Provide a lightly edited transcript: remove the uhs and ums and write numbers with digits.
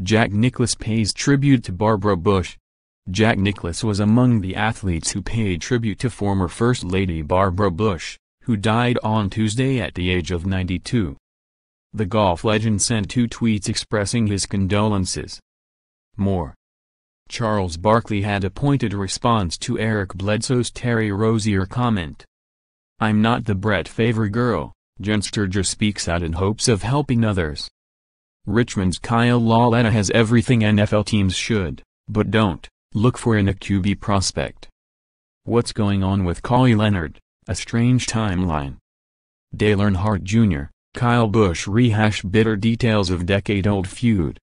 Jack Nicklaus pays tribute to Barbara Bush. Jack Nicklaus was among the athletes who paid tribute to former First Lady Barbara Bush, who died on Tuesday at the age of 92. The golf legend sent two tweets expressing his condolences. More. Charles Barkley had a pointed response to Eric Bledsoe's Terry Rosier comment. "I'm not the Brett Favre girl," Jen Sturger speaks out in hopes of helping others. Richmond's Kyle LaLetta has everything NFL teams should, but don't, look for in a QB prospect. What's going on with Kawhi Leonard? A strange timeline. Dale Earnhardt Jr., Kyle Busch rehash bitter details of decade-old feud.